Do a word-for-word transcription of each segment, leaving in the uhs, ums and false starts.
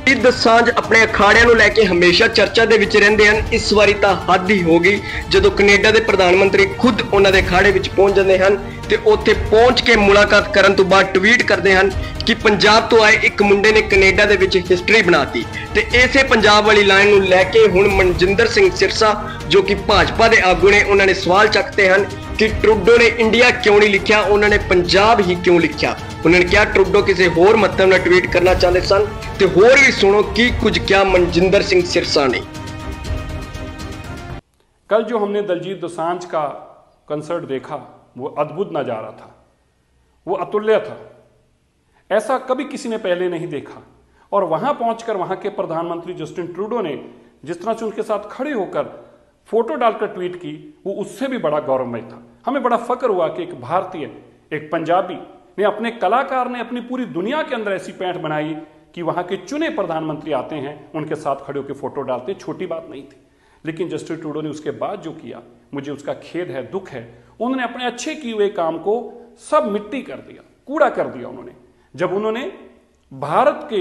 Justin Dosanjh अपने अखाड़ियां नूं लैके हमेशा चर्चा दे विच रहिंदे हन। इस वारी तां हद ही हो गई जदों कनेडा दे प्रधानमंत्री खुद उन्हां दे अखाड़े विच पहुंच जांदे हन ते उत्थे पहुंच के मुलाकात करन तों बाद ट्वीट करदे हन कि पंजाब तो आए एक मुंडे ने कनेडा दे विच हिस्टरी बनाती। ते इसे पंजाब वाली लाइन नूं लैके हुण मनजिंदर सिंह सिरसा जो कि भाजपा दे आगू ने उन्होंने सवाल चकते हैं कि ट्रूडो ने इंडिया क्यों नहीं लिखा, उन्होंने पंजाब ही क्यों लिखा। उन्होंने कहा ट्रूडो किसी होर मतलब नाल ट्वीट करना चाहते सन। ते होर भी सुनो की कुछ क्या मनजिंदर सिंह सिरसा ने। कल जो हमने दिलजीत दोसांझ का कंसर्ट देखा वो अद्भुत नज़ारा था, वो अतुल्य था, ऐसा कभी किसी ने पहले नहीं देखा। और वहां पहुंचकर वहां के प्रधानमंत्री जस्टिन ट्रूडो ने जिस तरह से उनके साथ खड़े होकर फोटो डालकर ट्वीट की वो उससे भी बड़ा गौरवमय था। हमें बड़ा फक्र हुआ कि एक भारतीय, एक पंजाबी ने, अपने कलाकार ने अपनी पूरी दुनिया के अंदर ऐसी पैठ बनाई कि वहां के चुने प्रधानमंत्री आते हैं, उनके साथ खड़े होकर फोटो डालते। छोटी बात नहीं थी। लेकिन जस्टिन ट्रूडो ने उसके बाद जो किया मुझे उसका खेद है, दुख है। उन्होंने अपने अच्छे किए हुए काम को सब मिट्टी कर दिया, कूड़ा कर दिया। उन्होंने जब उन्होंने भारत के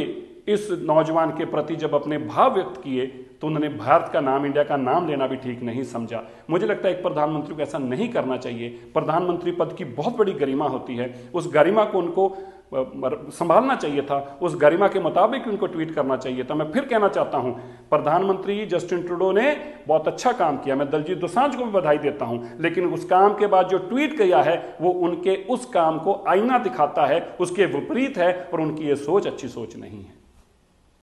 इस नौजवान के प्रति जब अपने भाव व्यक्त किए तो उन्होंने भारत का नाम, इंडिया का नाम लेना भी ठीक नहीं समझा। मुझे लगता है एक प्रधानमंत्री को ऐसा नहीं करना चाहिए। प्रधानमंत्री पद की बहुत बड़ी गरिमा होती है, उस गरिमा को उनको संभालना चाहिए था, उस गरिमा के मुताबिक उनको ट्वीट करना चाहिए था। मैं फिर कहना चाहता हूं प्रधानमंत्री जस्टिन ट्रूडो ने बहुत अच्छा काम किया, मैं दिलजीत दोसांझ को भी बधाई देता हूं। लेकिन उस काम के बाद जो ट्वीट किया है वो उनके उस काम को आईना दिखाता है, उसके विपरीत है, और उनकी ये सोच अच्छी सोच नहीं है।